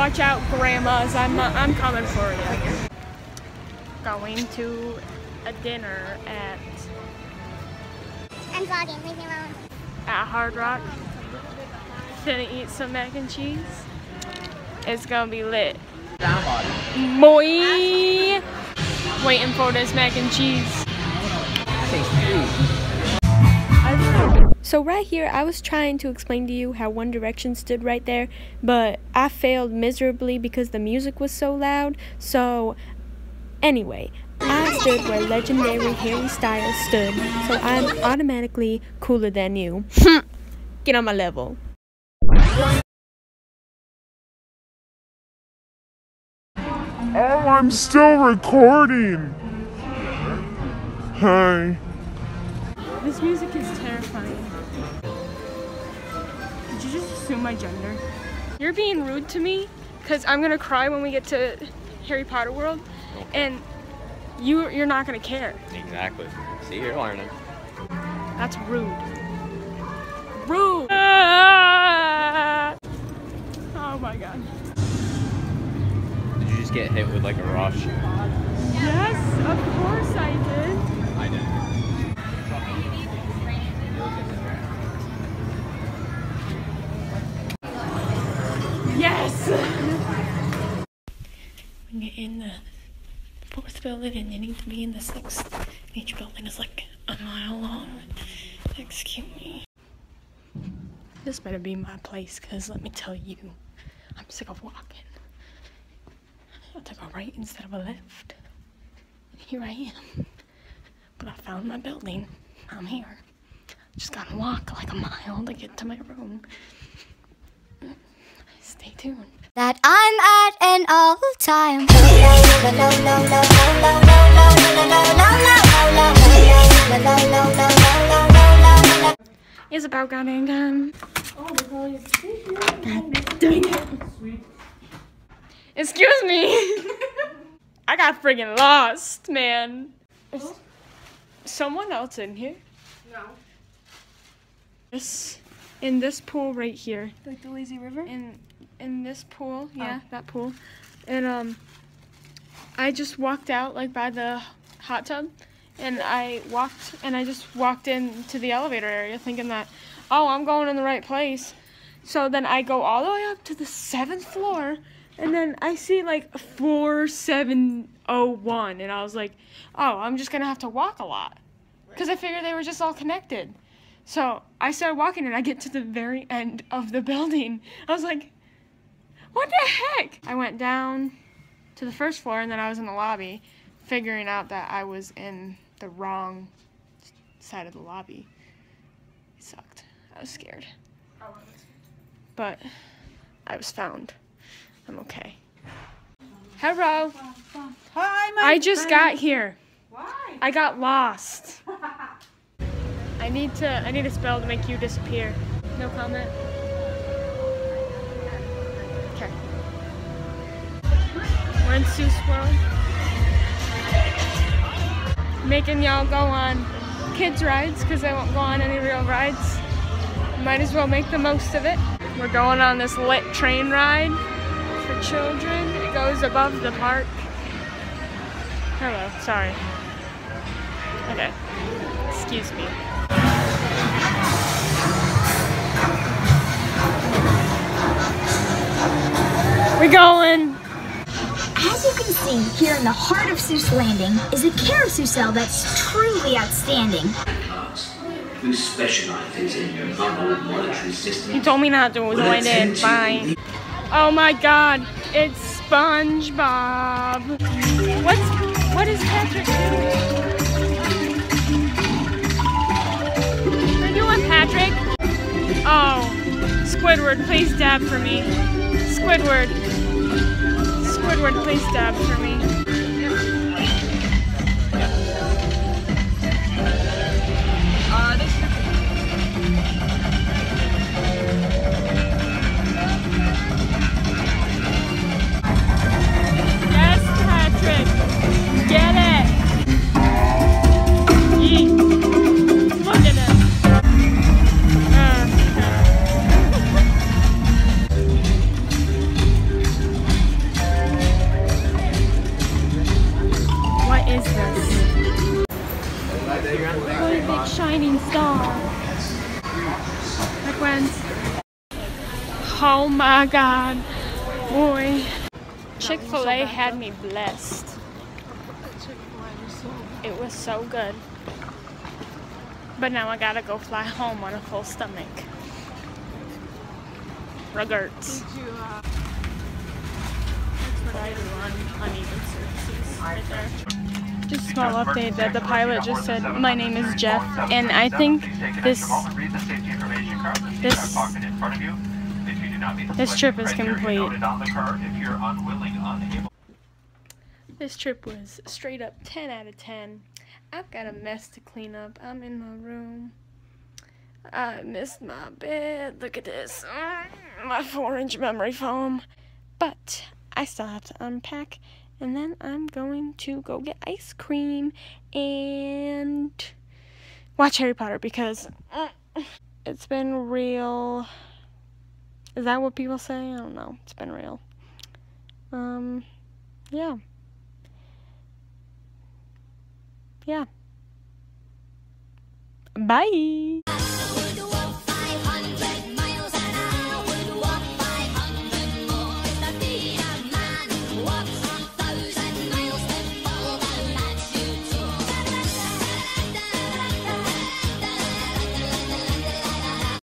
Watch out, grandmas. I'm coming for you. Going to a dinner at... I'm vlogging, leave me alone. At Hard Rock. Gonna eat some mac and cheese. It's gonna be lit. Boy! Waiting for this mac and cheese. So right here, I was trying to explain to you how One Direction stood right there, but I failed miserably because the music was so loud. So anyway, I stood where legendary Harry Styles stood, so I'm automatically cooler than you. Get on my level. Oh, I'm still recording. Hi. This music is terrifying. Did you just assume my gender? You're being rude to me because I'm gonna cry when we get to Harry Potter World, and you're not gonna care. Exactly. See, you're learning. That's rude. Rude. Ah! Oh my god. Did you just get hit with like a rush? Yes, of course I did. I did. Yes! When you're in the fourth building and you need to be in the sixth, and each building is like a mile long. Excuse me. This better be my place, because let me tell you, I'm sick of walking. I took a right instead of a left. And here I am. But I found my building. I'm here. Just gotta walk like a mile to get to my room. Stay tuned. That I'm at an all-time. It's about goddamn time. Oh, dang it. Excuse me. I got friggin' lost, man. Is someone else in here? No. Yes. In this pool right here. Like the lazy river? In this pool, yeah, oh. That pool. And I just walked out like by the hot tub, and I just walked into the elevator area thinking that, oh, I'm going in the right place. So then I go all the way up to the 7th floor, and then I see like 4701, and I was like, oh, I'm just gonna have to walk a lot. Because I figured they were just all connected. So I started walking, and I get to the very end of the building. I was like, what the heck? I went down to the 1st floor, and then I was in the lobby, figuring out that I was in the wrong side of the lobby. It sucked. I was scared. But I was found. I'm okay. Hello. Hi, my I just friend. Got here. Why? I got lost. I need a spell to make you disappear. No comment. Okay. We're in Seuss World. Making y'all go on kids rides because they won't go on any real rides. Might as well make the most of it. We're going on this lit train ride for children. It goes above the park. Hello, sorry. Okay. Excuse me. We're going! As you can see, here in the heart of Seuss Landing is a carousel that's truly outstanding. Who specializes in your monetary system? You told me not to, so I did. Fine. Oh my god, it's SpongeBob. What is Patrick doing? Are you on Patrick? Oh, Squidward, please dab for me. Squidward. Squidward, please dab for me. Yes, Patrick. Get it. Yeet. Look at it. shining star. Like when... Oh my god, boy. Chick-fil-A had me blessed. It was so good. But now I gotta go fly home on a full stomach. Regards. That's what I do on uneven surfaces right there. Just a small update that the pilot just said, my name is Jeff, and I think this trip is complete. This trip was straight up 10 out of 10. I've got a mess to clean up. I'm in my room. I missed my bed. Look at this. My 4-inch memory foam. But I still have to unpack. And then I'm going to go get ice cream and watch Harry Potter because it's been real. Is that what people say? I don't know. It's been real. Yeah. Bye.